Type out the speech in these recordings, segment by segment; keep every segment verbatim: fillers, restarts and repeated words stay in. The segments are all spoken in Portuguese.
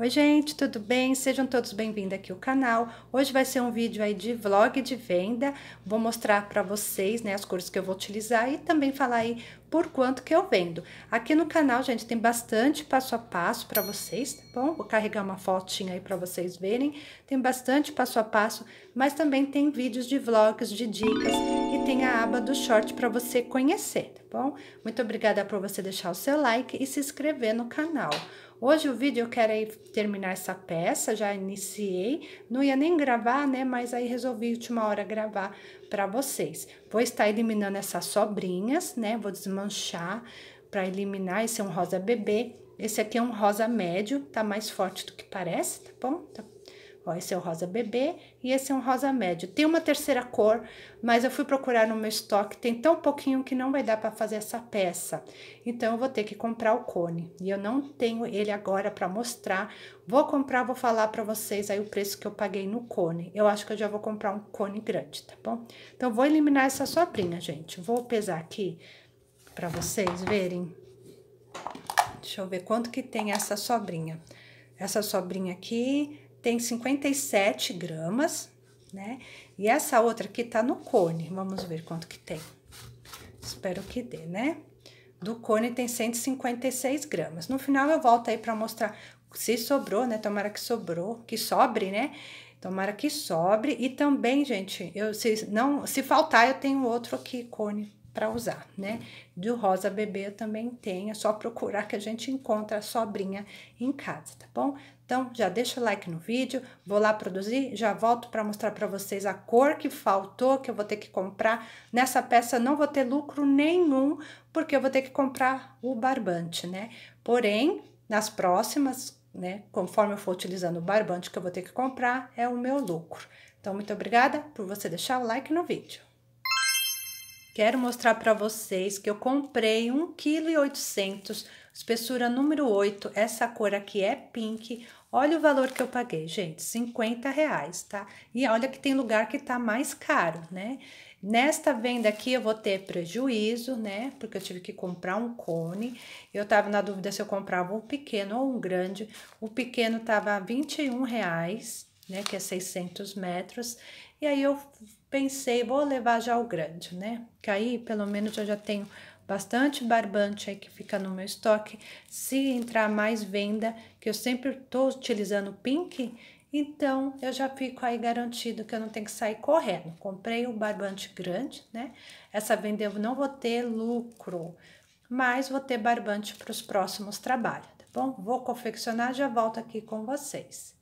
Oi gente, tudo bem? Sejam todos bem-vindos aqui ao canal. Hoje vai ser um vídeo aí de vlog de venda. Vou mostrar para vocês, né, as cores que eu vou utilizar e também falar aí por quanto que eu vendo. Aqui no canal, gente, tem bastante passo a passo para vocês, tá bom? Vou carregar uma fotinha aí para vocês verem. Tem bastante passo a passo, mas também tem vídeos de vlogs, de dicas e tem a aba do short para você conhecer, tá bom? Muito obrigada por você deixar o seu like e se inscrever no canal. Hoje o vídeo eu quero aí terminar essa peça, já iniciei, não ia nem gravar, né, mas aí resolvi última hora gravar para vocês. Vou estar eliminando essas sobrinhas, né, vou desmanchar para eliminar. Esse é um rosa bebê, esse aqui é um rosa médio, tá mais forte do que parece, tá bom? Tá. Ó, esse é o rosa bebê e esse é um rosa médio. Tem uma terceira cor, mas eu fui procurar no meu estoque, tem tão pouquinho que não vai dar para fazer essa peça. Então, eu vou ter que comprar o cone. E eu não tenho ele agora para mostrar. Vou comprar, vou falar para vocês aí o preço que eu paguei no cone. Eu acho que eu já vou comprar um cone grande, tá bom? Então, vou eliminar essa sobrinha, gente. Vou pesar aqui para vocês verem. Deixa eu ver quanto que tem essa sobrinha. Essa sobrinha aqui tem cinquenta e sete gramas, né? E essa outra aqui tá no cone, vamos ver quanto que tem. Espero que dê, né? Do cone tem cento e cinquenta e seis gramas. No final eu volto aí pra mostrar se sobrou, né? Tomara que sobrou, que sobre, né? Tomara que sobre. E também, gente, eu, se, não, se faltar, eu tenho outro aqui, cone, pra usar, né? Do rosa bebê eu também tenho, é só procurar que a gente encontra a sobrinha em casa, tá bom? Então, já deixa o like no vídeo, vou lá produzir, já volto para mostrar para vocês a cor que faltou, que eu vou ter que comprar. Nessa peça não vou ter lucro nenhum, porque eu vou ter que comprar o barbante, né? Porém, nas próximas, né, conforme eu for utilizando o barbante que eu vou ter que comprar, é o meu lucro. Então, muito obrigada por você deixar o like no vídeo. Quero mostrar para vocês que eu comprei um vírgula oito quilos, espessura número oito, essa cor aqui é pink. Olha o valor que eu paguei, gente, cinquenta reais, tá? E olha que tem lugar que tá mais caro, né? Nesta venda aqui eu vou ter prejuízo, né? Porque eu tive que comprar um cone. Eu tava na dúvida se eu comprava um pequeno ou um grande. O pequeno tava vinte e um reais, né? Que é seiscentos metros. E aí eu pensei, vou levar já o grande, né? Que aí, pelo menos, eu já tenho bastante barbante aí que fica no meu estoque. Se entrar mais venda, que eu sempre tô utilizando pink, então eu já fico aí garantido que eu não tenho que sair correndo. Comprei o barbante grande, né? Essa venda eu não vou ter lucro, mas vou ter barbante para os próximos trabalhos, tá bom? Vou confeccionar, já volto aqui com vocês.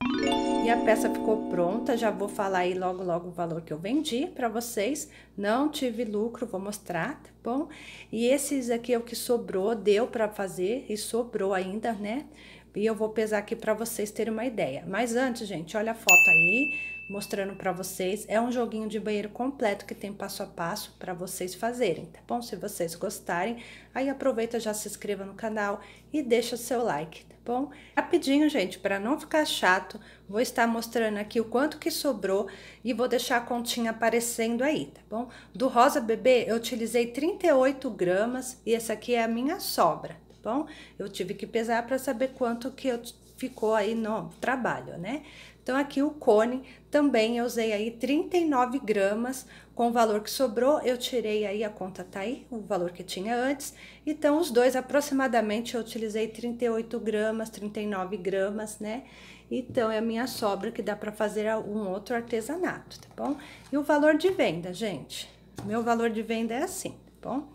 E a peça ficou pronta, já vou falar aí logo logo o valor que eu vendi para vocês. Não tive lucro, vou mostrar, tá bom? E esses aqui é o que sobrou, deu para fazer e sobrou ainda, né? E eu vou pesar aqui para vocês terem uma ideia. Mas antes, gente, olha a foto aí, mostrando para vocês. É um joguinho de banheiro completo que tem passo a passo para vocês fazerem, tá bom? Se vocês gostarem, aí aproveita, já se inscreva no canal e deixa o seu like, tá bom? Rapidinho, gente, para não ficar chato, vou estar mostrando aqui o quanto que sobrou e vou deixar a continha aparecendo aí, tá bom? Do rosa bebê eu utilizei trinta e oito gramas e essa aqui é a minha sobra, tá bom? Eu tive que pesar para saber quanto que eu ficou aí no trabalho, né? Então, aqui o cone também eu usei aí trinta e nove gramas, com o valor que sobrou, eu tirei aí, a conta tá aí, o valor que tinha antes. Então, os dois aproximadamente eu utilizei trinta e oito gramas, trinta e nove gramas, né? Então, é a minha sobra que dá para fazer um outro artesanato, tá bom? E o valor de venda, gente, meu valor de venda é assim, tá bom?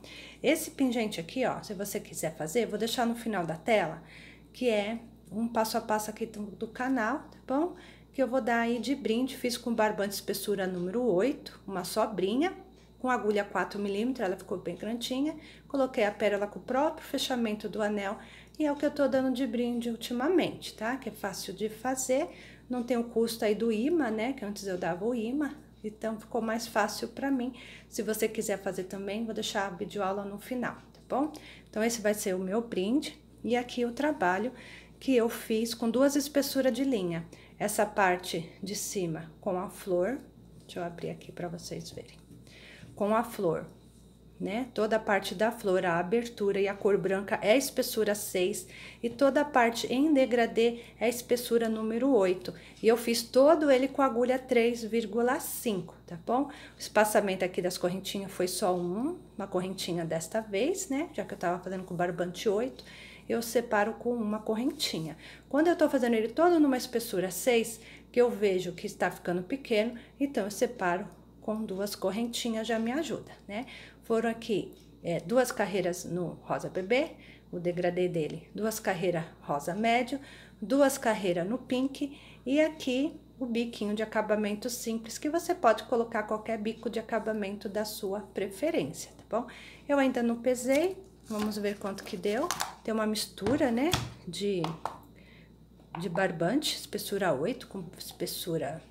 Esse pingente aqui, ó, se você quiser fazer, vou deixar no final da tela, que é um passo a passo aqui do, do canal, tá bom? Que eu vou dar aí de brinde, fiz com barbante espessura número oito, uma sobrinha, com agulha quatro milímetros, ela ficou bem grandinha, coloquei a pérola com o próprio fechamento do anel, e é o que eu tô dando de brinde ultimamente, tá? Que é fácil de fazer, não tem o custo aí do imã, né? Que antes eu dava o imã, então ficou mais fácil pra mim. Se você quiser fazer também, vou deixar a videoaula no final, tá bom? Então, esse vai ser o meu brinde, e aqui o trabalho que eu fiz com duas espessuras de linha. Essa parte de cima com a flor, deixa eu abrir aqui para vocês verem, com a flor né? Toda a parte da flor, a abertura e a cor branca é a espessura seis, e toda a parte em degradê é a espessura número oito. E eu fiz todo ele com agulha três vírgula cinco, tá bom? O espaçamento aqui das correntinhas foi só um, uma correntinha desta vez, né? Já que eu tava fazendo com barbante oito, eu separo com uma correntinha. Quando eu tô fazendo ele todo numa espessura seis, que eu vejo que está ficando pequeno, então eu separo com duas correntinhas, já me ajuda, né? Foram aqui é, duas carreiras no rosa bebê, o degradê dele, duas carreiras rosa médio, duas carreiras no pink, e aqui o biquinho de acabamento simples, que você pode colocar qualquer bico de acabamento da sua preferência, tá bom? Eu ainda não pesei, vamos ver quanto que deu. Tem uma mistura, né, de... de barbante, espessura oito com espessura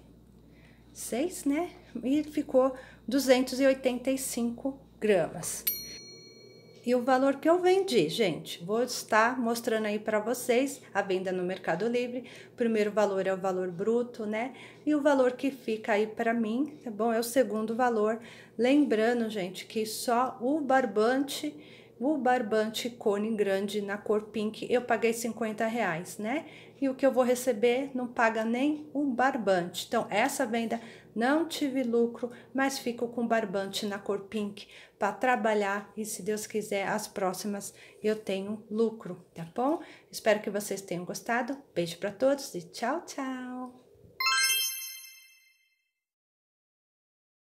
seis, né? E ficou duzentos e oitenta e cinco gramas. E o valor que eu vendi, gente, vou estar mostrando aí para vocês a venda no Mercado Livre. O primeiro valor é o valor bruto, né? E o valor que fica aí para mim, tá bom? É o segundo valor. Lembrando, gente, que só o barbante... O barbante cone grande na cor pink, eu paguei cinquenta reais, né? E o que eu vou receber não paga nem o barbante. Então, essa venda não tive lucro, mas fico com barbante na cor pink para trabalhar. E se Deus quiser, as próximas eu tenho lucro, tá bom? Espero que vocês tenham gostado. Beijo para todos e tchau, tchau!